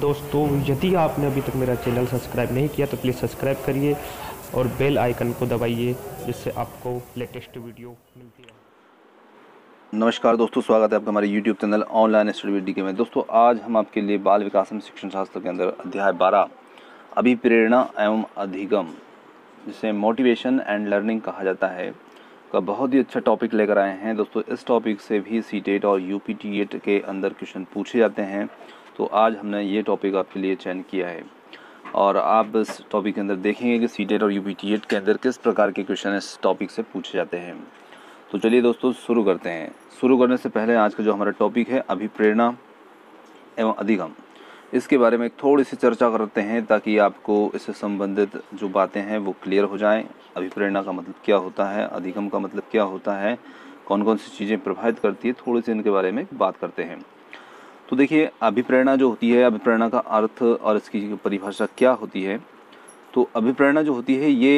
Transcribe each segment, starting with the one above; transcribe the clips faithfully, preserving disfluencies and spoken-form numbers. दोस्तों यदि आपने अभी तक मेरा चैनल सब्सक्राइब नहीं किया तो प्लीज़ सब्सक्राइब करिए और बेल आइकन को दबाइए जिससे आपको लेटेस्ट वीडियो मिलती है। नमस्कार दोस्तों, स्वागत है आपका हमारे YouTube channel online study with D K में। दोस्तों आज हम आपके लिए बाल विकास एवं शिक्षण शास्त्र के अंदर अध्याय बारह अभिप्रेरणा एवं अधिगम जिसे मोटिवेशन एंड लर्निंग कहा जाता है का बहुत ही अच्छा टॉपिक लेकर आए हैं। दोस्तों इस टॉपिक से भी सी टेट और यू पी टी एट के अंदर क्वेश्चन पूछे जाते हैं, तो आज हमने ये टॉपिक आपके लिए चयन किया है और आप इस टॉपिक के अंदर देखेंगे कि सी टेट और यू पी टी एट के अंदर किस प्रकार के क्वेश्चन इस टॉपिक से पूछे जाते हैं। तो चलिए दोस्तों शुरू करते हैं। शुरू करने से पहले आज का जो हमारा टॉपिक है अभिप्रेरणा एवं अधिगम, इसके बारे में थोड़ी सी चर्चा करते हैं ताकि आपको इससे संबंधित जो बातें हैं वो क्लियर हो जाएं। अभिप्रेरणा का मतलब क्या होता है, अधिगम का मतलब क्या होता है, कौन कौन सी चीज़ें प्रभावित करती है, थोड़ी सी इनके बारे में बात करते हैं। तो देखिए अभिप्रेरणा जो होती है, अभिप्रेरणा का अर्थ और इसकी परिभाषा क्या होती है। तो अभिप्रेरणा जो होती है ये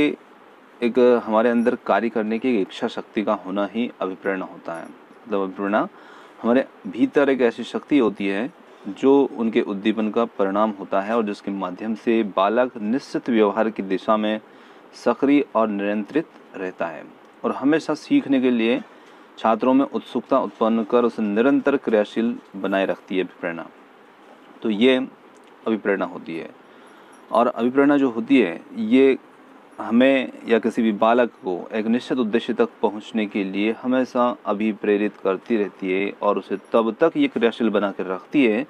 एक हमारे अंदर कार्य करने की इच्छा शक्ति का होना ही अभिप्रेरणा होता है। मतलब अभिप्रेरणा हमारे भीतर एक ऐसी शक्ति होती है जो उनके उद्दीपन का परिणाम होता है और जिसके माध्यम से बालक निश्चित व्यवहार की दिशा में सक्रिय और नियंत्रित रहता है और हमेशा सीखने के लिए छात्रों में उत्सुकता उत्पन्न कर उसे निरंतर क्रियाशील बनाए रखती है अभिप्रेरणा। तो ये अभिप्रेरणा होती है और अभिप्रेरणा जो होती है ये हमें या किसी भी बालक को एक निश्चित उद्देश्य तक पहुंचने के लिए हमेशा अभिप्रेरित करती रहती है और उसे तब तक ये क्रियाशील बना कर रखती है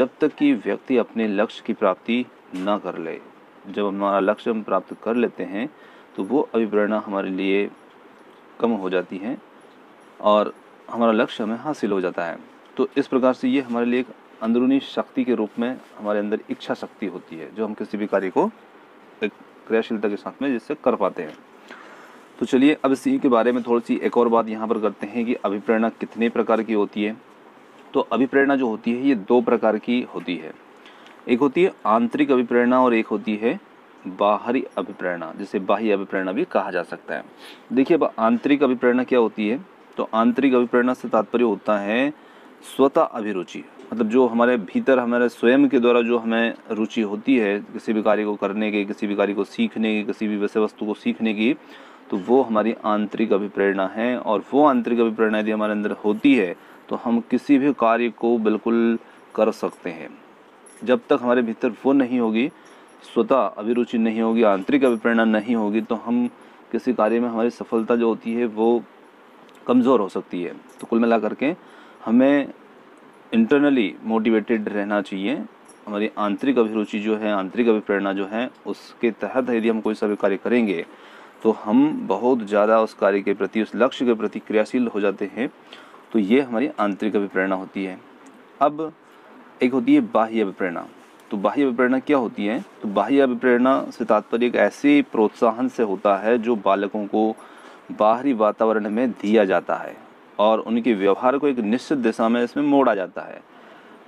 जब तक कि व्यक्ति अपने लक्ष्य की प्राप्ति ना कर ले। जब हमारा लक्ष्य हम प्राप्त कर लेते हैं तो वो अभिप्रेरणा हमारे लिए कम हो जाती है और हमारा लक्ष्य हमें हासिल हो जाता है। तो इस प्रकार से ये हमारे लिए एक अंदरूनी शक्ति के रूप में हमारे अंदर इच्छा शक्ति होती है जो हम किसी भी कार्य को एक क्रियाशीलता के साथ में जिससे कर पाते हैं। तो चलिए अब इसी के बारे में थोड़ी सी एक और बात यहाँ पर करते हैं कि अभिप्रेरणा कितने प्रकार की होती है। तो अभिप्रेरणा जो होती है ये दो प्रकार की होती है, एक होती है आंतरिक अभिप्रेरणा और एक होती है बाहरी अभिप्रेरणा जिसे बाह्य अभिप्रेरणा भी कहा जा सकता है। देखिए अब आंतरिक अभिप्रेरणा क्या होती है। तो आंतरिक अभिप्रेरणा से तात्पर्य होता है स्वतः अभिरुचि, मतलब जो हमारे भीतर हमारे स्वयं के द्वारा जो हमें रुचि होती है किसी भी कार्य को करने की, किसी भी कार्य को सीखने की, किसी भी वैसे वस्तु को सीखने की, तो वो हमारी आंतरिक अभिप्रेरणा है। और वो आंतरिक अभिप्रेरणा यदि हमारे अंदर होती है तो हम किसी भी कार्य को बिल्कुल कर सकते हैं। जब तक हमारे भीतर वो नहीं होगी, स्वतः अभिरुचि नहीं होगी, आंतरिक अभिप्रेरणा नहीं होगी, तो हम किसी कार्य में हमारी सफलता जो होती है वो कमज़ोर हो सकती है। तो कुल मिला करके हमें इंटरनली मोटिवेटेड रहना चाहिए। हमारी आंतरिक अभिरुचि जो है, आंतरिक अभिप्रेरणा जो है, उसके तहत यदि हम कोई सा भी कार्य करेंगे तो हम बहुत ज़्यादा उस कार्य के प्रति, उस लक्ष्य के प्रति क्रियाशील हो जाते हैं। तो ये हमारी आंतरिक अभिप्रेरणा होती है। अब एक होती है बाह्य अभिप्रेरणा। तो बाह्य अभिप्रेरणा क्या होती है। तो बाह्य अभिप्रेरणा से तात्पर्य एक ऐसे प्रोत्साहन से होता है जो बालकों को बाहरी वातावरण में दिया जाता है और उनके व्यवहार को एक निश्चित दिशा में इसमें मोड़ा जाता है।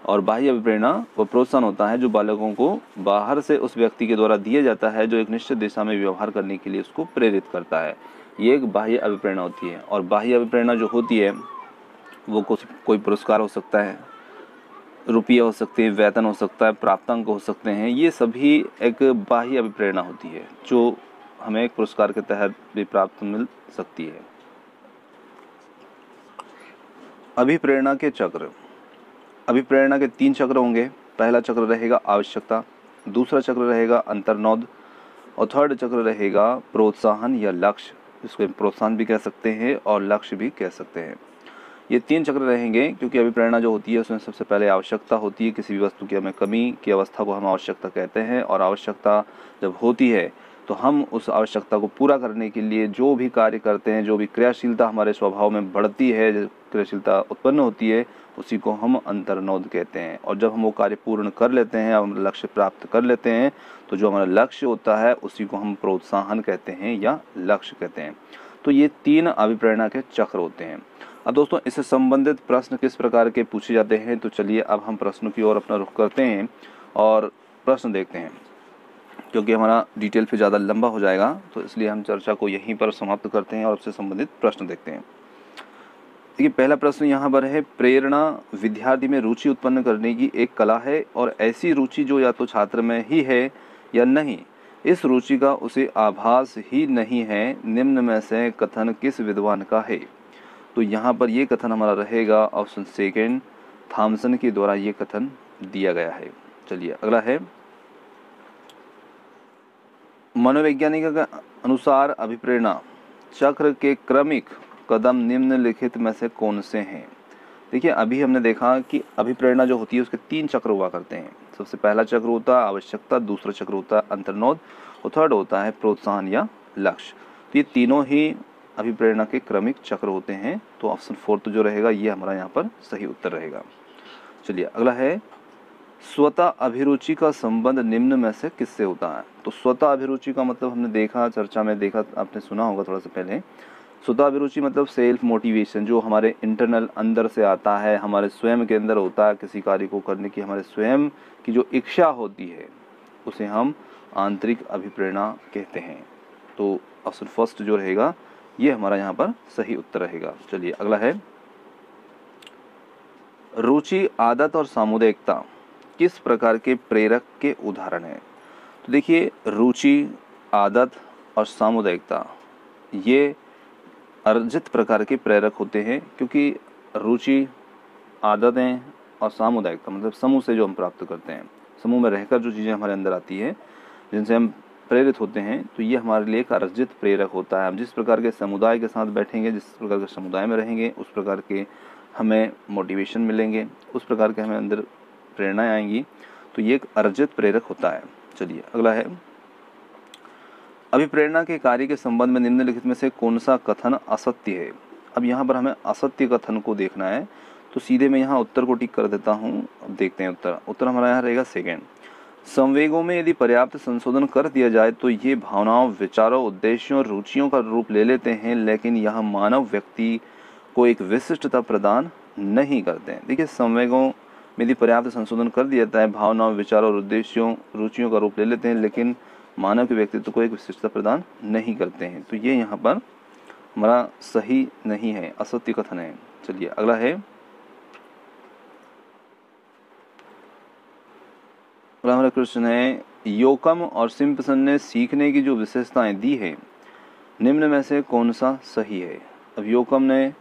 और बाह्य अभिप्रेरणा वह प्रोत्साहन होता है जो बालकों को बाहर से उस व्यक्ति के द्वारा दिया जाता है जो एक निश्चित दिशा में व्यवहार करने के लिए उसको प्रेरित करता है। ये एक बाह्य अभिप्रेरणा होती है। और बाह्य अभिप्रेरणा जो होती है वो कुछ कोई पुरस्कार हो सकता है, रुपया हो सकते हैं, वेतन हो सकता है, प्राप्तांक हो सकते हैं। ये सभी एक बाह्य अभिप्रेरणा होती है जो हमें एक पुरस्कार के तहत भी प्राप्त मिल सकती है। अभिप्रेरणा के चक्र, अभिप्रेरणा के तीन चक्र होंगे। पहला चक्र रहेगा आवश्यकता, दूसरा चक्र रहेगा अंतर्नोद और थर्ड चक्र रहेगा प्रोत्साहन या लक्ष्य, इसको प्रोत्साहन भी कह सकते हैं और लक्ष्य भी कह सकते हैं। ये तीन चक्र रहेंगे क्योंकि अभिप्रेरणा जो होती है उसमें सबसे पहले आवश्यकता होती है। किसी भी वस्तु की हमें कमी की अवस्था को हम आवश्यकता कहते हैं और आवश्यकता जब होती है तो हम उस आवश्यकता को पूरा करने के लिए जो भी कार्य करते हैं, जो भी क्रियाशीलता हमारे स्वभाव में बढ़ती है, क्रियाशीलता उत्पन्न होती है, उसी को हम अंतर्नोद कहते हैं। और जब हम वो कार्य पूर्ण कर लेते हैं, हम लक्ष्य प्राप्त कर लेते हैं, तो जो हमारा लक्ष्य होता है उसी को हम प्रोत्साहन कहते हैं या लक्ष्य कहते हैं। तो ये तीन अभिप्रेरणा के चक्र होते हैं। अब दोस्तों इससे संबंधित प्रश्न किस प्रकार के पूछे जाते हैं, तो चलिए अब हम प्रश्नों की ओर अपना रुख करते हैं और प्रश्न देखते हैं। क्योंकि हमारा डिटेल पे ज़्यादा लंबा हो जाएगा तो इसलिए हम चर्चा को यहीं पर समाप्त करते हैं और उससे संबंधित प्रश्न देखते हैं। देखिए पहला प्रश्न यहाँ पर है, प्रेरणा विद्यार्थी में रुचि उत्पन्न करने की एक कला है और ऐसी रुचि जो या तो छात्र में ही है या नहीं, इस रुचि का उसे आभास ही नहीं है। निम्न में से कथन किस विद्वान का है? तो यहाँ पर ये कथन हमारा रहेगा ऑप्शन सेकेंड, थॉमसन के द्वारा ये कथन दिया गया है। चलिए अगला है, मनोवैज्ञानिक का अनुसार अभिप्रेरणा चक्र के क्रमिक कदम निम्नलिखित में से कौन से हैं? देखिए अभी हमने देखा कि अभिप्रेरणा जो होती है उसके तीन चक्र हुआ करते हैं। सबसे पहला चक्र होता है आवश्यकता, दूसरा चक्र होता है अंतर्नोद और थर्ड होता है प्रोत्साहन या लक्ष्य। तो ये तीनों ही अभिप्रेरणा के क्रमिक चक्र होते हैं। तो ऑप्शन फोर्थ जो रहेगा ये हमारा यहाँ पर सही उत्तर रहेगा। चलिए अगला है, स्वतः अभिरुचि का संबंध निम्न में से किससे होता है? तो स्वतः अभिरुचि का मतलब हमने देखा, चर्चा में देखा, आपने सुना होगा थोड़ा सा पहले, स्वतः अभिरुचि मतलब सेल्फ मोटिवेशन जो हमारे इंटरनल अंदर से आता है, हमारे स्वयं के अंदर होता है। किसी कार्य को करने की हमारे स्वयं की जो इच्छा होती है उसे हम आंतरिक अभिप्रेरणा कहते हैं। तो ऑप्शन फर्स्ट जो रहेगा ये हमारा यहाँ पर सही उत्तर रहेगा। चलिए अगला है, रुचि, आदत और सामुदायिकता किस प्रकार के प्रेरक के उदाहरण हैं? तो देखिए रुचि, आदत और सामुदायिकता ये अर्जित प्रकार के प्रेरक होते हैं, क्योंकि रुचि, आदतें और सामुदायिकता मतलब समूह से जो हम प्राप्त करते हैं, समूह में रहकर जो चीज़ें हमारे अंदर आती है जिनसे हम प्रेरित होते हैं, तो ये हमारे लिए एक अर्जित प्रेरक होता है। हम जिस प्रकार के समुदाय के साथ बैठेंगे, जिस प्रकार के समुदाय में रहेंगे, उस प्रकार के हमें मोटिवेशन मिलेंगे, उस प्रकार के हमें अंदर प्रेरणाएं आएंगी। तो ये एक अर्जित प्रेरक होता है। चलिए अगला है, अभिप्रेरणा के कार्य के संबंध में निम्नलिखित में से कौन सा कथन असत्य है? अब यहाँ पर हमें असत्य कथन को देखना है, तो सीधे मैं यहाँ उत्तर को टिक कर देता हूँ। अब देखते हैं उत्तर, उत्तर हमारा यहाँ रहेगा सेकेंड। संवेगों में यदि पर्याप्त संशोधन कर दिया जाए तो ये भावनाओं, विचारों, उद्देश्यों और रुचियों का रूप ले लेते हैं, लेकिन यह मानव व्यक्ति को एक विशिष्टता प्रदान नहीं करते हैं। देखिए संवेगों में यदि पर्याप्त संशोधन कर दिया जाता है, भावनाओं, विचारों और उद्देश्यों, रुचियों का रूप ले लेते हैं, लेकिन मानव के व्यक्तित्व को एक विशिष्टता प्रदान नहीं करते हैं। तो ये यहाँ पर हमारा सही नहीं है, असत्य कथन है। चलिए अगला है, हमारा क्वेश्चन है, योकम और सिम्पसन ने सीखने की जो विशेषताएं दी है निम्न में से कौन सा सही है? अब योकम ने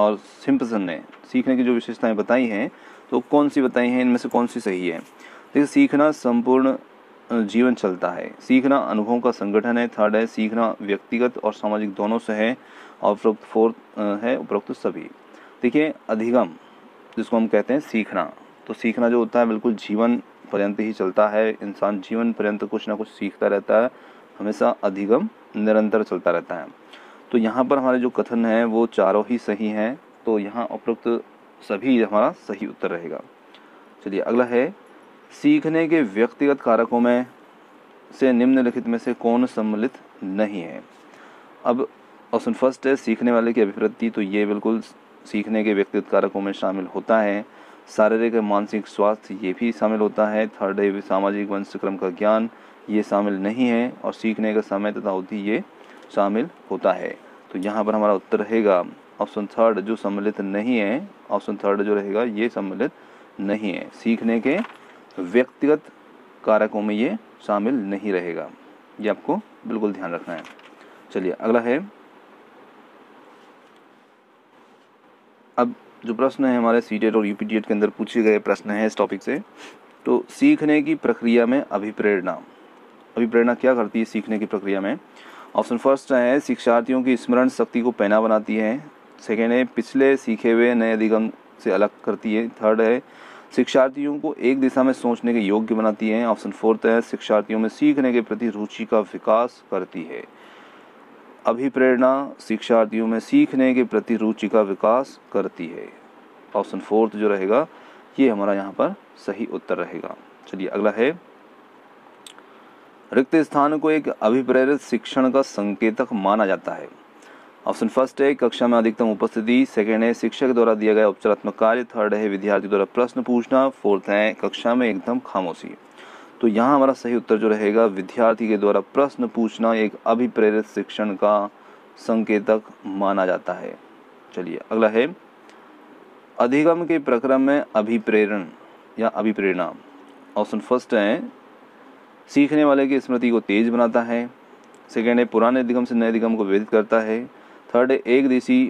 और सिम्पसन ने सीखने की जो विशेषताएं बताई हैं, तो कौन सी बताई हैं, इनमें से कौन सी सही है? देखिए सीखना संपूर्ण जीवन चलता है, सीखना अनुभवों का संगठन है, थर्ड है सीखना व्यक्तिगत और सामाजिक दोनों से है, और उपरोक्त फोर्थ है उपरोक्त सभी। देखिए अधिगम जिसको हम कहते हैं सीखना, तो सीखना जो होता है बिल्कुल जीवन पर्यंत ही चलता है, इंसान जीवन पर्यंत कुछ ना कुछ सीखता रहता है, हमेशा अधिगम निरंतर चलता रहता है। तो यहाँ पर हमारे जो कथन है वो चारों ही सही हैं, तो यहाँ उपरोक्त सभी हमारा सही उत्तर रहेगा। चलिए अगला है, सीखने के व्यक्तिगत कारकों में से निम्नलिखित में से कौन सम्मिलित नहीं है? अब ऑप्शन फर्स्ट है सीखने वाले की अभिवृत्ति, तो ये बिल्कुल सीखने के व्यक्तिगत कारकों में शामिल होता है। शारीरिक और मानसिक स्वास्थ्य ये भी शामिल होता है। थर्ड है सामाजिक वंशक्रम का ज्ञान, ये शामिल नहीं है, और सीखने का समय तथा अवधि ये शामिल होता है। तो यहाँ पर हमारा उत्तर रहेगा ऑप्शन थर्ड जो सम्मिलित नहीं है, ऑप्शन थर्ड जो रहेगा ये सम्मिलित नहीं है, सीखने के व्यक्तिगत कारकों में ये शामिल नहीं रहेगा, ये आपको बिल्कुल ध्यान रखना है। चलिए अगला है, अब जो प्रश्न है हमारे सी टेट और यू पी टेट के अंदर पूछे गए प्रश्न हैं इस टॉपिक से। तो सीखने की प्रक्रिया में अभिप्रेरणा, अभिप्रेरणा क्या करती है सीखने की प्रक्रिया में? ऑप्शन फर्स्ट है शिक्षार्थियों की स्मरण शक्ति को पैना बनाती है, सेकेंड है पिछले सीखे हुए नए अधिगम से अलग करती है, थर्ड है शिक्षार्थियों को एक दिशा में सोचने के योग्य बनाती है, ऑप्शन फोर्थ है शिक्षार्थियों में सीखने के प्रति रुचि का विकास करती है। अभिप्रेरणा शिक्षार्थियों में सीखने के प्रति रुचि का विकास करती है, ऑप्शन फोर्थ जो रहेगा ये हमारा यहाँ पर सही उत्तर रहेगा। चलिए अगला है, रिक्त स्थान को एक अभिप्रेरित शिक्षण का संकेतक माना जाता है। ऑप्शन फर्स्ट है कक्षा में अधिकतम उपस्थिति, सेकेंड है शिक्षक द्वारा दिया गया उपचारात्मक कार्य, थर्ड है विद्यार्थी द्वारा प्रश्न पूछना, फोर्थ है कक्षा में एकदम खामोशी। तो यहाँ हमारा सही उत्तर जो रहेगा विद्यार्थी के द्वारा प्रश्न पूछना एक अभिप्रेरित शिक्षण का संकेतक माना जाता है। चलिए अगला है, अधिगम के प्रक्रम में अभिप्रेरण या अभिप्रेरणा। ऑप्शन फर्स्ट है सीखने वाले की स्मृति को तेज बनाता है। सेकेंड है पुराने अधिगम से नए अधिगम को विविध करता है। थर्ड है एक दिशी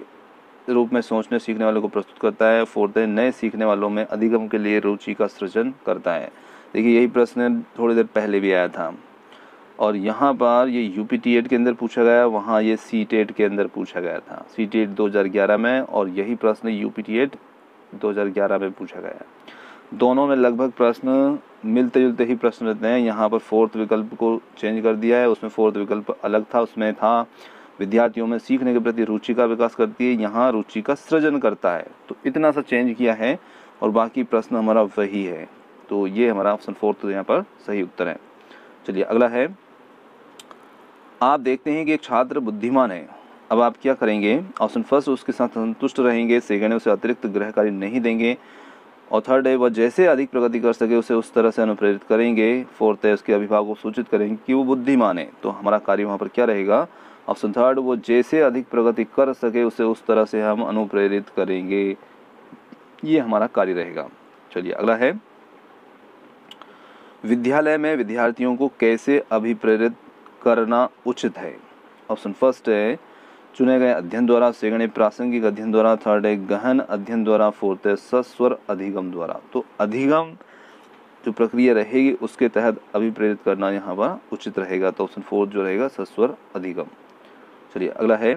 रूप में सोचने सीखने वालों को प्रस्तुत करता है। फोर्थ है नए सीखने वालों में अधिगम के लिए रुचि का सृजन करता है। देखिए यही प्रश्न थोड़ी देर पहले भी आया था और यहाँ पर ये यू पी टी एड के अंदर पूछा गया, वहाँ ये सी टेट के अंदर पूछा गया था। सी टेट दो हज़ार ग्यारह में और यही प्रश्न यू पी टी एड दो हज़ार ग्यारह में पूछा गया। दोनों में लगभग प्रश्न मिलते जुलते ही प्रश्न रहते हैं। यहाँ पर फोर्थ विकल्प को चेंज कर दिया है, उसमें फोर्थ विकल्प अलग था। उसमें था विद्यार्थियों में सीखने के प्रति रुचि का विकास करती है, यहाँ रुचि का सृजन करता है। तो इतना सा चेंज किया है और बाकी प्रश्न हमारा वही है। तो ये हमारा ऑप्शन फोर्थ यहाँ पर सही उत्तर है। चलिए अगला है, आप देखते हैं कि एक छात्र बुद्धिमान है, अब आप क्या करेंगे। ऑप्शन फर्स्ट उसके साथ संतुष्ट रहेंगे। सेकेंड उसे अतिरिक्त ग्रहकारी नहीं देंगे। और थर्ड है वह जैसे अधिक प्रगति कर सके उसे उस तरह से अनुप्रेरित करेंगे। फोर्थ है उसके अभिभावकों को सूचित करेंगे कि वो बुद्धिमान है। तो हमारा कार्य वहाँ पर क्या रहेगा, ऑप्शन थर्ड वो जैसे अधिक प्रगति कर सके उसे उस तरह से हम अनुप्रेरित करेंगे, ये हमारा कार्य रहेगा। चलिए अगला है, विद्यालय में विद्यार्थियों को कैसे अभिप्रेरित करना उचित है। ऑप्शन फर्स्ट है चुने गए अध्ययन द्वारा। सेकंड है प्रासंगिक अध्ययन द्वारा। थर्ड है गहन अध्ययन द्वारा। फोर्थ है सस्वर अधिगम द्वारा। तो अधिगम जो प्रक्रिया रहेगी उसके तहत अभिप्रेरित करना यहाँ पर उचित रहेगा। तो ऑप्शन फोर्थ जो रहेगा सस्वर अधिगम। चलिए अगला है,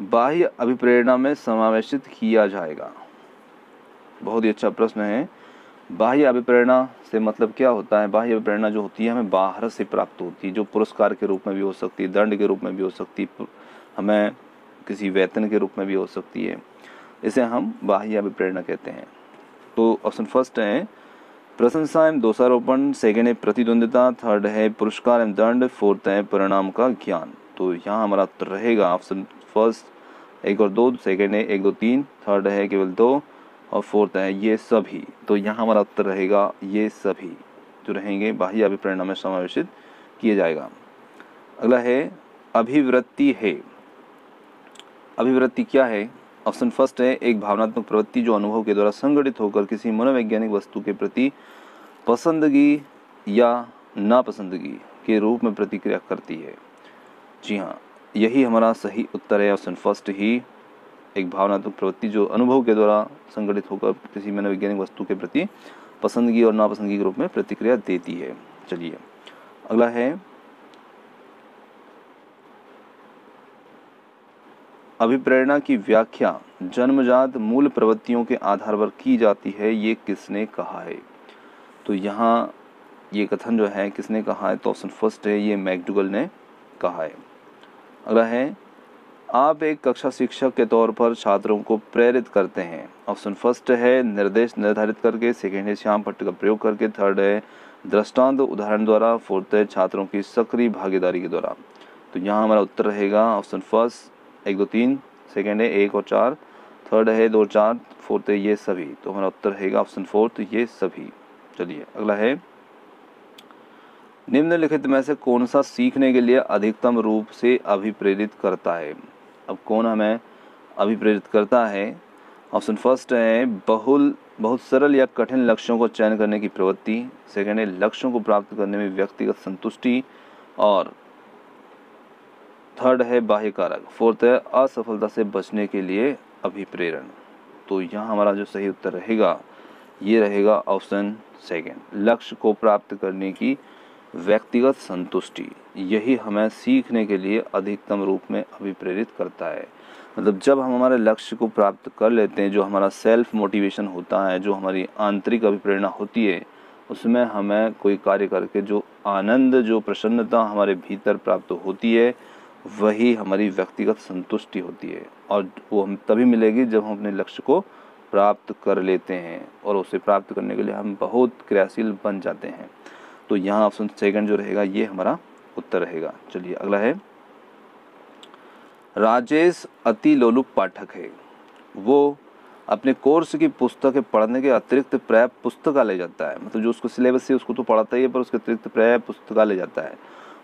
बाह्य अभिप्रेरणा में समावेशित किया जाएगा। बहुत ही अच्छा प्रश्न है। बाह्य अभिप्रेरणा से मतलब क्या होता है। बाह्य अभिप्रेरणा जो होती है हमें बाहर से प्राप्त होती है, जो पुरस्कार के रूप में भी हो सकती है, दंड के रूप में भी हो सकती है, हमें किसी वेतन के रूप में भी हो सकती है। इसे हम बाह्य अभिप्रेरणा कहते हैं। तो ऑप्शन फर्स्ट है प्रशंसा एवं दोषारोपण। सेकेंड है प्रतिद्वंदिता। थर्ड है पुरस्कार एवं दंड। फोर्थ है परिणाम का ज्ञान। तो यहाँ हमारा उत्तर रहेगा ऑप्शन फर्स्ट एक और दो। सेकेंड है एक दो तीन। थर्ड है केवल दो और फोर्थ है ये सभी। तो यहाँ हमारा उत्तर रहेगा ये सभी जो रहेंगे बाह्य अभिप्रेरणा में समावेशित किया जाएगा। अगला है अभिवृत्ति है। अभिवृत्ति क्या है। ऑप्शन फर्स्ट है एक भावनात्मक प्रवृत्ति जो अनुभव के द्वारा संगठित होकर किसी मनोवैज्ञानिक वस्तु के प्रति पसंदगी या नापसंदगी के रूप में प्रतिक्रिया करती है। जी हाँ, यही हमारा सही उत्तर है। ऑप्शन फर्स्ट ही एक भावनात्मक प्रवृत्ति जो अनुभव के द्वारा संगठित होकर किसी मनोवैज्ञानिक वस्तु के प्रति पसंदगी और नापसंदगी के रूप में प्रतिक्रिया देती है। चलिए अगला है, अभिप्रेरणा की व्याख्या जन्मजात मूल प्रवृत्तियों के आधार पर की जाती है, ये किसने कहा है। तो यहाँ ये कथन जो है किसने कहा है। तो ऑप्शन फर्स्ट है ये मैकडुगल ने कहा है। अगला है, आप एक कक्षा शिक्षक के तौर पर छात्रों को प्रेरित करते हैं। ऑप्शन फर्स्ट है निर्देश निर्धारित करके। सेकेंड है श्याम पट्ट का प्रयोग करके। थर्ड है दृष्टांत उदाहरण द्वारा। फोर्थ है छात्रों की सक्रिय भागीदारी के द्वारा। तो यहाँ हमारा उत्तर रहेगा ऑप्शन फर्स्ट एक दो तीन। सेकेंड है एक और चार। थर्ड है दो चार। फोर्थ है ये सभी। तो हमारा उत्तर रहेगा ऑप्शन फोर्थ ये सभी। चलिए अगला है, निम्नलिखित में से कौन सा सीखने के लिए अधिकतम रूप से अभिप्रेरित करता है। अब कौन हमें अभिप्रेरित करता है। ऑप्शन फर्स्ट है बहुल बहुत सरल या कठिन लक्ष्यों को चयन करने की प्रवृत्ति। सेकेंड है लक्ष्यों को प्राप्त करने में व्यक्तिगत संतुष्टि। और थर्ड है बाह्य कारक। फोर्थ है असफलता से बचने के लिए अभिप्रेरण। तो यहाँ हमारा जो सही उत्तर रहेगा ये रहेगा ऑप्शन सेकेंड, लक्ष्य को प्राप्त करने की व्यक्तिगत संतुष्टि। यही हमें सीखने के लिए अधिकतम रूप में अभिप्रेरित करता है। मतलब जब हम हमारे लक्ष्य को प्राप्त कर लेते हैं, जो हमारा सेल्फ मोटिवेशन होता है, जो हमारी आंतरिक अभिप्रेरणा होती है, उसमें हमें कोई कार्य करके जो आनंद जो प्रसन्नता हमारे भीतर प्राप्त होती है वही हमारी व्यक्तिगत संतुष्टि होती है। और वो हम तभी मिलेगी जब हम अपने लक्ष्य को प्राप्त कर लेते हैं और उसे प्राप्त करने के लिए हम बहुत क्रियाशील बन जाते हैं। तो यहाँ ऑप्शन सेकंड जो रहेगा ये हमारा उत्तर रहेगा। चलिए अगला है, राजेश अति लोलुप पाठक है। वो अपने कोर्स की पुस्तकें पढ़ने के अतिरिक्त प्राय पुस्तकालय जाता है। मतलब जो उसको सिलेबस है उसको तो पढ़ाता ही है, पर उसके अतिरिक्त प्राय पुस्तकालय जाता है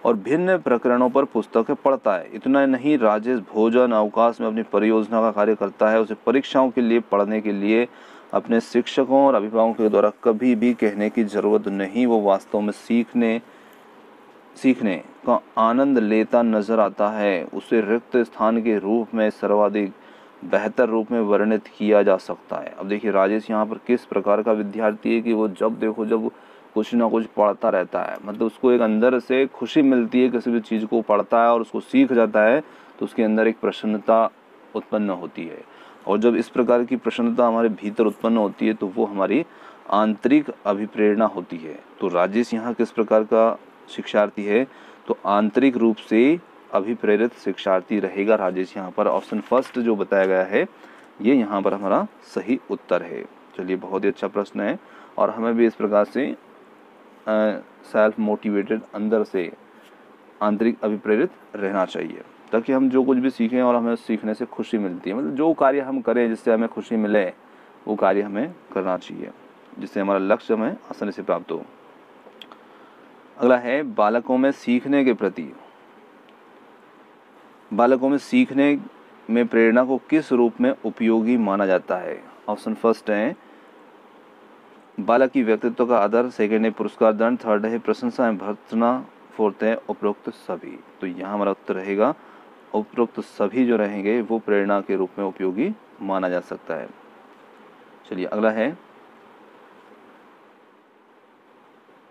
और भिन्न प्रकरणों पर पुस्तकें पढ़ता है। इतना नहीं, राजेश भोजन अवकाश में अपनी परियोजना का कार्य करता है। उसे परीक्षाओं के लिए पढ़ने के लिए अपने शिक्षकों और अभिभावकों के द्वारा कभी भी कहने की जरूरत नहीं। वो वास्तव में सीखने सीखने का आनंद लेता नजर आता है। उसे रिक्त स्थान के रूप में सर्वाधिक बेहतर रूप में वर्णित किया जा सकता है। अब देखिए राजेश यहाँ पर किस प्रकार का विद्यार्थी है कि वो जब देखो जब कुछ ना कुछ पढ़ता रहता है, मतलब उसको एक अंदर से खुशी मिलती है, किसी भी चीज़ को पढ़ता है और उसको सीख जाता है तो उसके अंदर एक प्रसन्नता उत्पन्न होती है। और जब इस प्रकार की प्रसन्नता हमारे भीतर उत्पन्न होती है तो वो हमारी आंतरिक अभिप्रेरणा होती है। तो राजेश यहाँ किस प्रकार का शिक्षार्थी है, तो आंतरिक रूप से अभिप्रेरित शिक्षार्थी रहेगा राजेश यहाँ पर। ऑप्शन फर्स्ट जो बताया गया है ये यह यहाँ पर हमारा सही उत्तर है। चलिए, बहुत ही अच्छा प्रश्न है और हमें भी इस प्रकार से सेल्फ मोटिवेटेड अंदर से आंतरिक अभिप्रेरित रहना चाहिए ताकि हम जो कुछ भी सीखें और हमें सीखने से खुशी मिलती है, मतलब जो कार्य हम करें जिससे हमें खुशी मिले वो कार्य हमें करना चाहिए जिससे हमारा लक्ष्य हमें आसानी से प्राप्त हो। अगला है बालकों में सीखने के प्रति बालकों में सीखने में प्रेरणा को किस रूप में उपयोगी माना जाता है। ऑप्शन फर्स्ट है बालक की व्यक्तित्व का आदर, सेकेंड है पुरस्कार दान, थर्ड है प्रशंसा भर्त्सना, फोर्थ है उपरोक्त सभी। तो यहाँ हमारा उत्तर रहेगा उपरोक्त सभी जो रहेंगे वो प्रेरणा के रूप में उपयोगी माना जा सकता है। चलिए, अगला है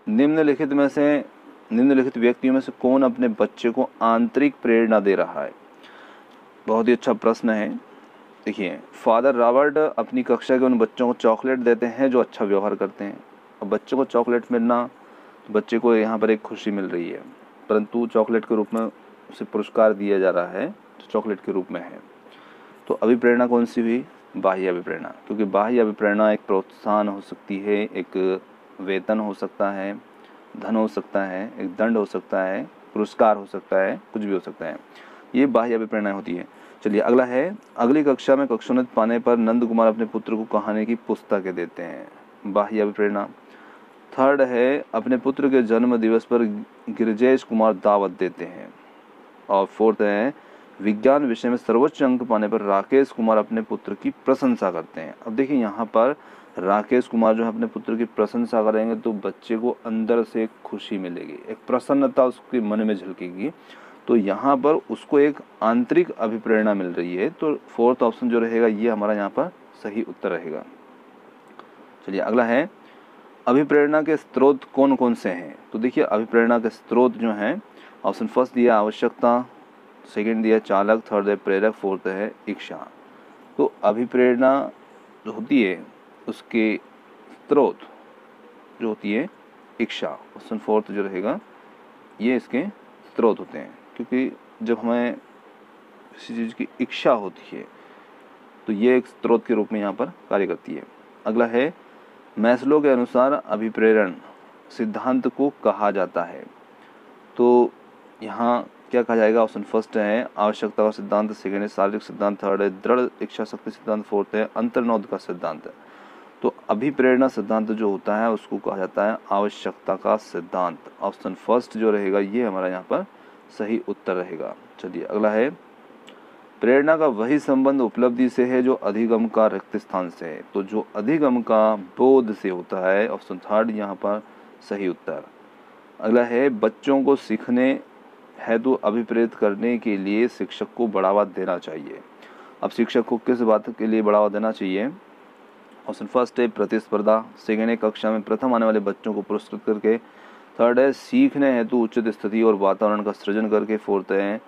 निम्नलिखित में से निम्नलिखित व्यक्तियों में से कौन अपने बच्चे को आंतरिक प्रेरणा दे रहा है। बहुत ही अच्छा प्रश्न है। देखिए, फादर रॉबर्ट अपनी कक्षा के उन बच्चों को चॉकलेट देते हैं जो अच्छा व्यवहार करते हैं। अब बच्चों को चॉकलेट मिलना, बच्चे को यहाँ पर एक खुशी मिल रही है, परंतु चॉकलेट के रूप में उसे पुरस्कार दिया जा रहा है जो चॉकलेट के रूप में है। तो अभिप्रेरणा कौन सी हुई, बाह्य अभिप्रेरणा, क्योंकि बाह्य अभिप्रेरणा एक प्रोत्साहन हो सकती है, एक वेतन हो सकता है, धन हो सकता है, एक दंड हो सकता है, पुरस्कार हो सकता है, कुछ भी हो सकता है। ये बाह्य अभिप्रेरणा होती है। चलिए, अगला है अगली कक्षा में कक्षोन्नत पाने पर नंद कुमार अपने पुत्र को कहानी की पुस्तकें देते हैं, बाह्य अभिप्रेरणा। थर्ड है अपने पुत्र के जन्म दिवस पर गिरिजेश कुमार दावत देते हैं। और फोर्थ है विज्ञान विषय में सर्वोच्च अंक पाने पर राकेश कुमार अपने पुत्र की प्रशंसा करते हैं। अब देखिए यहाँ पर राकेश कुमार जो है अपने पुत्र की प्रशंसा करेंगे तो बच्चे को अंदर से एक खुशी मिलेगी, एक प्रसन्नता उसके मन में झलकेगी। तो यहाँ पर उसको एक आंतरिक अभिप्रेरणा मिल रही है। तो फोर्थ ऑप्शन जो रहेगा ये हमारा यहाँ पर सही उत्तर रहेगा। चलिए, अगला है अभिप्रेरणा के स्रोत कौन कौन से हैं। तो देखिए अभिप्रेरणा के स्रोत जो हैं, ऑप्शन फर्स्ट दिया आवश्यकता, सेकंड दिया चालक, थर्ड है प्रेरक, फोर्थ है इच्छा। तो अभिप्रेरणा जो होती है उसके स्रोत जो होती है इच्छा, ऑप्शन फोर्थ जो रहेगा ये इसके स्रोत होते हैं, क्योंकि जब हमें किसी चीज़ की इच्छा होती है तो ये एक स्रोत के रूप में यहाँ पर कार्य करती है। अगला है मैस्लो के अनुसार अभिप्रेरण सिद्धांत को कहा जाता है। तो यहाँ क्या कहा जाएगा, ऑप्शन फर्स्ट है आवश्यकता का सिद्धांत, सेकेंड है शारीरिक सिद्धांत, थर्ड है दृढ़ इच्छा शक्ति सिद्धांत, फोर्थ है अंतर्नोद का सिद्धांत। तो अभिप्रेरणा सिद्धांत जो होता है उसको कहा जाता है आवश्यकता का सिद्धांत। ऑप्शन फर्स्ट जो रहेगा ये हमारा यहाँ पर सही उत्तर रहेगा। चलिए, अगला है प्रेरणा का वही संबंध उपलब्धि से है जो अधिगम का रिक्त स्थान से है। तो जो अधिगम का बोध से होता है, ऑप्शन थर्ड यहाँ पर सही उत्तर। अगला है बच्चों को सीखने हेतु अभिप्रेरित करने के लिए शिक्षक को बढ़ावा देना चाहिए। अब शिक्षक को किस बात के लिए बढ़ावा देना चाहिए, ऑप्शन फर्स्ट है प्रतिस्पर्धा, सेकेंड है कक्षा में प्रथम आने वाले बच्चों को पुरस्कृत करके, थर्ड है सीखने हेतु उचित स्थिति और वातावरण का सृजन करके, फोर्थ है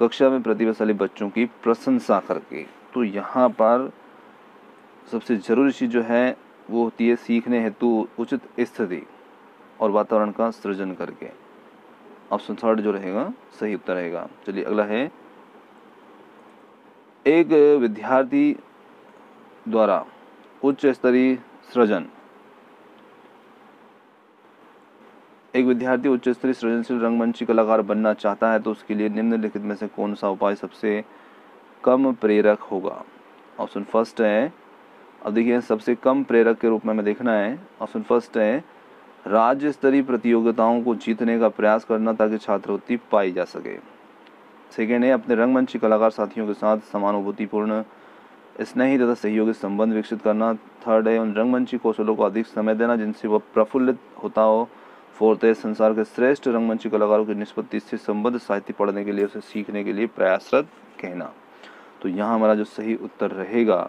कक्षा में प्रतिभाशाली बच्चों की प्रशंसा करके। तो यहाँ पर सबसे ज़रूरी चीज़ जो है वो होती है सीखने हेतु उचित स्थिति और वातावरण का सृजन करके। ऑप्शन थर्ड जो रहेगा सही उत्तर रहेगा। चलिए, अगला है एक विद्यार्थी द्वारा उच्च स्तरीय सृजन एक विद्यार्थी उच्च स्तरीय सृजनशील रंगमंची कलाकार बनना चाहता है तो उसके लिए निम्नलिखित में से कौन सा उपाय सबसे कम प्रेरक होगा। ऑप्शन फर्स्ट है, अब देखिए सबसे कम प्रेरक के रूप में हमें देखना है। ऑप्शन फर्स्ट है राज्य स्तरीय प्रतियोगिताओं को जीतने का प्रयास करना ताकि छात्रवृत्ति पाई जा सके। सेकेंड है, अपने रंगमंची कलाकार साथियों के साथ समानुभूतिपूर्ण स्नेही तथा सहयोगी संबंध विकसित करना। थर्ड है, उन रंगमंची कौशलों को अधिक समय देना जिनसे वह प्रफुल्लित होता हो। फोर्थ है, संसार के श्रेष्ठ रंगमंची कलाकारों की निष्पत्ति से संबद्ध साहित्य पढ़ने के लिए, उसे सीखने के लिए प्रयासरत कहना। तो यहाँ हमारा जो सही उत्तर रहेगा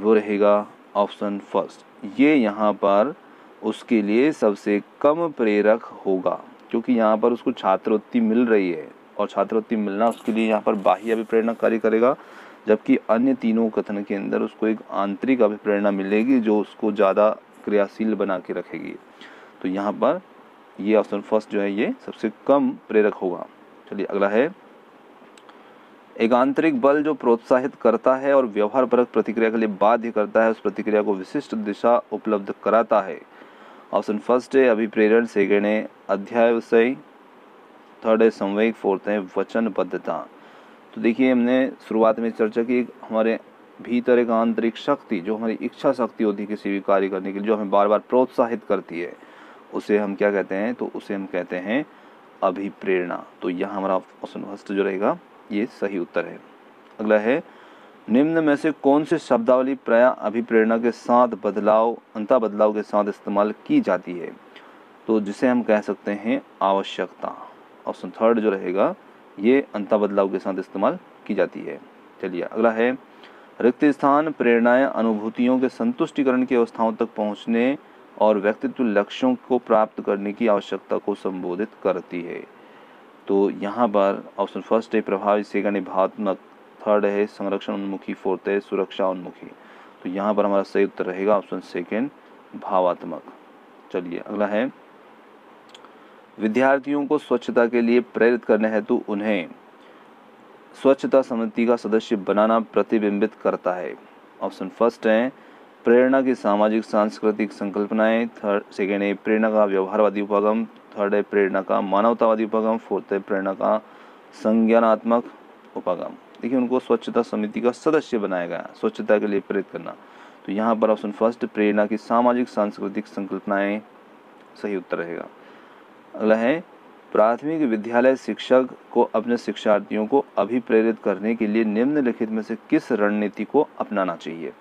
वो रहेगा ऑप्शन फर्स्ट। ये यहाँ पर उसके लिए सबसे कम प्रेरक होगा क्योंकि यहाँ पर उसको छात्रवृत्ति मिल रही है और छात्रवृत्ति मिलना उसके लिए यहाँ पर बाह्य अभिप्रेरणा कार्य करेगा, जबकि अन्य तीनों कथन के अंदर उसको एक आंतरिक अभिप्रेरणा मिलेगी जो उसको ज़्यादा क्रियाशील बना के रखेगी। तो यहाँ पर ये ऑप्शन फर्स्ट जो है ये सबसे कम प्रेरक होगा। चलिए अगला है, एक आंतरिक बल जो प्रोत्साहित करता है और व्यवहारपरक प्रतिक्रिया के लिए बाध्य करता है, उस प्रतिक्रिया को विशिष्ट दिशा उपलब्ध कराता है। ऑप्शन फर्स्ट है अभिप्रेरण, सेकेंड है अध्याय विषय, थर्ड है संवेग, फोर्थ है वचनबद्धता। तो देखिए हमने शुरुआत में चर्चा की, हमारे भीतर एक आंतरिक शक्ति जो हमारी इच्छा शक्ति होती है किसी भी कार्य करने के लिए, जो हमें बार बार प्रोत्साहित करती है, उसे हम क्या कहते हैं, तो उसे हम कहते हैं अभिप्रेरणा। तो यहाँ हमारा ऑप्शन फर्स्ट जो रहेगा ये सही उत्तर है। अगला है, निम्न में से कौन से शब्दावली प्राय अभिप्रेरणा के साथ बदलाव अंतः बदलाव के साथ इस्तेमाल की जाती है, तो जिसे हम कह सकते हैं आवश्यकता। ऑप्शन थर्ड जो रहेगा ये अंतः बदलाव के साथ इस्तेमाल की जाती है। चलिए अगला है, रिक्त स्थान प्रेरणाएं अनुभूतियों के संतुष्टिकरण की अवस्थाओं तक पहुँचने और व्यक्तित्व लक्ष्यों को प्राप्त करने की आवश्यकता को संबोधित करती है। तो यहाँ पर ऑप्शन फर्स्ट है प्रभावी, सेकंड है भावात्मक, थर्ड है संरक्षण उन्मुखी, फोर्थ है सुरक्षा उन्मुखी। तो यहाँ पर हमारा सही उत्तर रहेगा ऑप्शन सेकंड भावात्मक। चलिए अगला है, विद्यार्थियों को स्वच्छता के लिए प्रेरित करने हेतु उन्हें स्वच्छता समिति का सदस्य बनाना प्रतिबिंबित करता है। ऑप्शन फर्स्ट है प्रेरणा की सामाजिक सांस्कृतिक संकल्पनाएं, थर्ड सेकेंड है प्रेरणा का व्यवहारवादी उपागम, थर्ड है प्रेरणा का मानवतावादी उपागम, फोर्थ है प्रेरणा का संज्ञानात्मक उपागम। देखिए उनको स्वच्छता समिति का सदस्य बनाया गया, स्वच्छता के लिए प्रेरित करना। तो यहाँ पर ऑप्शन फर्स्ट प्रेरणा की सामाजिक सांस्कृतिक संकल्पनाएं सही उत्तर रहेगा। अगला है, प्राथमिक विद्यालय शिक्षक को अपने शिक्षार्थियों को अभिप्रेरित करने के लिए निम्नलिखित में से किस रणनीति को अपनाना चाहिए,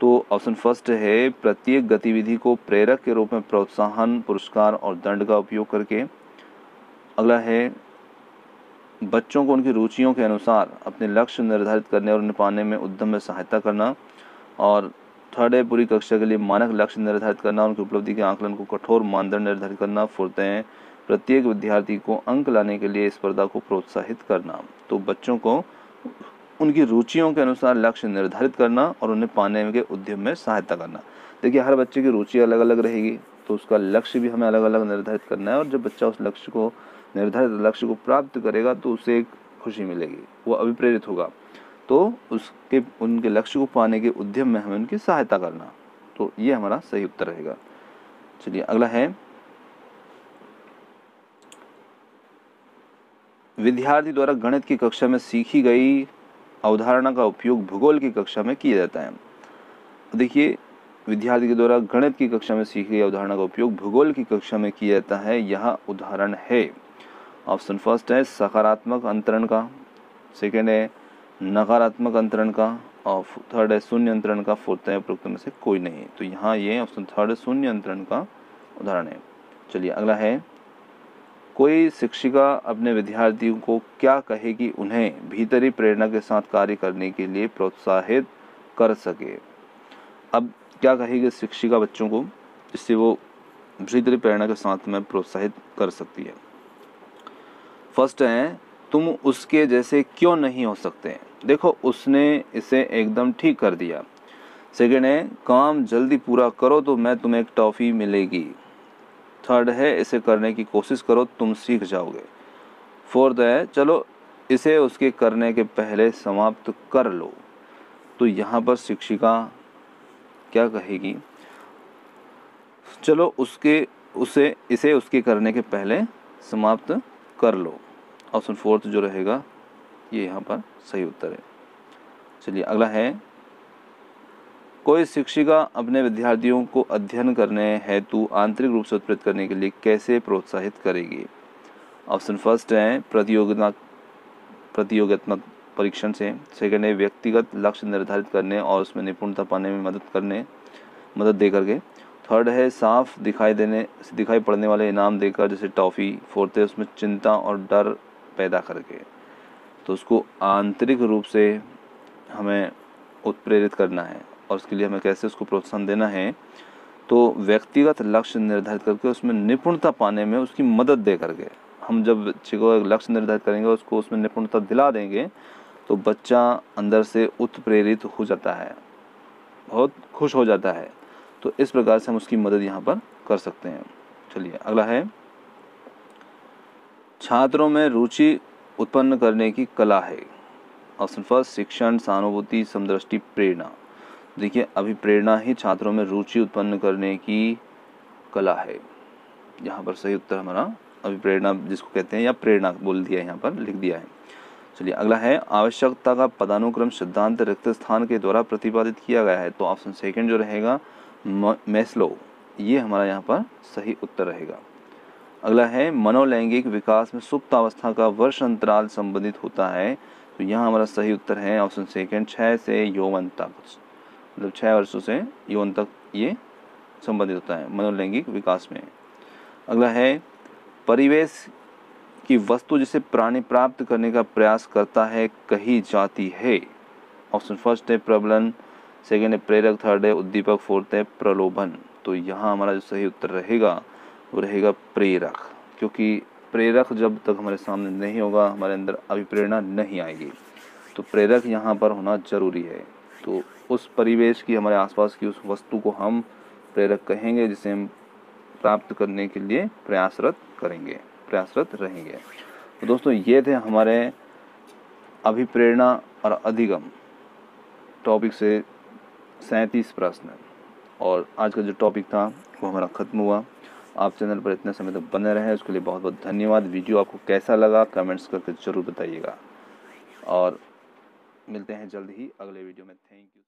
तो ऑप्शन फर्स्ट है प्रत्येक गतिविधि को प्रेरक के रूप में प्रोत्साहन पुरस्कार और दंड का उपयोग करके। अगला है, बच्चों को उनकी रुचियों के अनुसार अपने लक्ष्य निर्धारित करने और उन्हें पाने में उद्यम में सहायता करना। और थर्ड है पूरी कक्षा के लिए मानक लक्ष्य निर्धारित करना, उनकी उपलब्धि के आकलन को कठोर मानदंड निर्धारित करना। फोर्थ है प्रत्येक विद्यार्थी को अंक लाने के लिए स्पर्धा को प्रोत्साहित करना। तो बच्चों को उनकी रुचियों के अनुसार लक्ष्य निर्धारित करना और उन्हें पाने के उद्यम में सहायता करना। देखिए हर बच्चे की रुचि अलग अलग रहेगी तो उसका लक्ष्य भी हमें अलग अलग निर्धारित करना है, और जब बच्चा उस लक्ष्य को निर्धारित लक्ष्य को प्राप्त करेगा तो उसे एक खुशी मिलेगी, वो अभिप्रेरित होगा, तो उसके उनके लक्ष्य को पाने के उद्यम में हमें उनकी सहायता करना। तो ये हमारा सही उत्तर रहेगा। चलिए अगला है, विद्यार्थी द्वारा गणित की कक्षा में सीखी गई अवधारणा का उपयोग भूगोल की कक्षा में किया जाता है। देखिए विद्यार्थी के द्वारा गणित की कक्षा में सीखी गई अवधारणा का उपयोग भूगोल की कक्षा में किया जाता है, यह उदाहरण है। ऑप्शन फर्स्ट है सकारात्मक अंतरण का, सेकेंड है नकारात्मक अंतरण का, और थर्ड है शून्य अंतरण का, फोर्थ है उपरोक्त में से कोई नहीं। तो यहाँ ये ऑप्शन थर्ड शून्य अंतरण का उदाहरण है। चलिए अगला है, कोई शिक्षिका अपने विद्यार्थियों को क्या कहे कि उन्हें भीतरी प्रेरणा के साथ कार्य करने के लिए प्रोत्साहित कर सके। अब क्या कहेगी शिक्षिका बच्चों को जिससे वो भीतरी प्रेरणा के साथ में प्रोत्साहित कर सकती है। फर्स्ट है, तुम उसके जैसे क्यों नहीं हो सकते, देखो उसने इसे एकदम ठीक कर दिया। सेकेंड है, काम जल्दी पूरा करो तो मैं तुम्हें एक टॉफ़ी मिलेगी। थर्ड है, इसे करने की कोशिश करो तुम सीख जाओगे। फोर्थ है, चलो इसे उसके करने के पहले समाप्त कर लो। तो यहाँ पर शिक्षिका क्या कहेगी, चलो उसके उसे इसे उसके करने के पहले समाप्त कर लो। ऑप्शन फोर्थ जो रहेगा ये यहाँ पर सही उत्तर है। चलिए अगला है, कोई शिक्षिका अपने विद्यार्थियों को अध्ययन करने हेतु आंतरिक रूप से उत्प्रेरित करने के लिए कैसे प्रोत्साहित करेगी? ऑप्शन फर्स्ट है प्रतियोगिता प्रतियोगितात्मक परीक्षण से, सेकेंड है व्यक्तिगत लक्ष्य निर्धारित करने और उसमें निपुणता पाने में मदद करने मदद दे करके, थर्ड है साफ दिखाई देने दिखाई पड़ने वाले इनाम देकर जैसे टॉफ़ी, फोर्थ है उसमें चिंता और डर पैदा करके। तो उसको आंतरिक रूप से हमें उत्प्रेरित करना है और उसके लिए हमें कैसे उसको प्रोत्साहन देना है, तो व्यक्तिगत लक्ष्य निर्धारित करके उसमें निपुणता पाने में उसकी मदद दे करके। हम जब बच्चे को लक्ष्य निर्धारित करेंगे उसको उसमें निपुणता दिला देंगे तो बच्चा अंदर से उत्प्रेरित हो जाता है, बहुत खुश हो जाता है। तो इस प्रकार से हम उसकी मदद यहाँ पर कर सकते हैं। चलिए अगला है छात्रों में रुचि उत्पन्न करने की कला है। ऑप्शन फर्स्ट शिक्षण, सहानुभूति, समदृष्टि, प्रेरणा। देखिए अभी प्रेरणा ही छात्रों में रुचि उत्पन्न करने की कला है। यहाँ पर सही उत्तर हमारा अभी प्रेरणा जिसको कहते हैं या प्रेरणा बोल दिया है, यहाँ पर लिख दिया है। चलिए अगला है आवश्यकता का पदानुक्रम सिद्धांत रिक्त स्थान के द्वारा प्रतिपादित किया गया है। तो ऑप्शन सेकंड जो रहेगा मैस्लो, ये हमारा यहाँ पर सही उत्तर रहेगा। अगला है मनोलैंगिक विकास में सुप्त अवस्था का वर्ष अंतराल संबंधित होता है। तो यहाँ हमारा सही उत्तर है ऑप्शन सेकंड, छः से यौवन तक, मतलब छः वर्षों से यौवन तक ये संबंधित होता है मनोलैंगिक विकास में। अगला है परिवेश की वस्तु जिसे प्राणी प्राप्त करने का प्रयास करता है कही जाती है। ऑप्शन फर्स्ट है प्रबलन, सेकेंड है प्रेरक, थर्ड है उद्दीपक, फोर्थ है प्रलोभन। तो यहाँ हमारा जो सही उत्तर रहेगा वो रहेगा प्रेरक, क्योंकि प्रेरक जब तक हमारे सामने नहीं होगा हमारे अंदर अभी प्रेरणा नहीं आएगी। तो प्रेरक यहाँ पर होना जरूरी है। तो उस परिवेश की, हमारे आसपास की उस वस्तु को हम प्रेरक कहेंगे जिसे हम प्राप्त करने के लिए प्रयासरत करेंगे प्रयासरत रहेंगे। तो दोस्तों ये थे हमारे अभिप्रेरणा और अधिगम टॉपिक से सैंतीस प्रश्न, और आज का जो टॉपिक था वो हमारा ख़त्म हुआ। आप चैनल पर इतने समय तक बने रहे उसके लिए बहुत बहुत धन्यवाद। वीडियो आपको कैसा लगा कमेंट्स करके ज़रूर बताइएगा और मिलते हैं जल्द ही अगले वीडियो में। Thank you.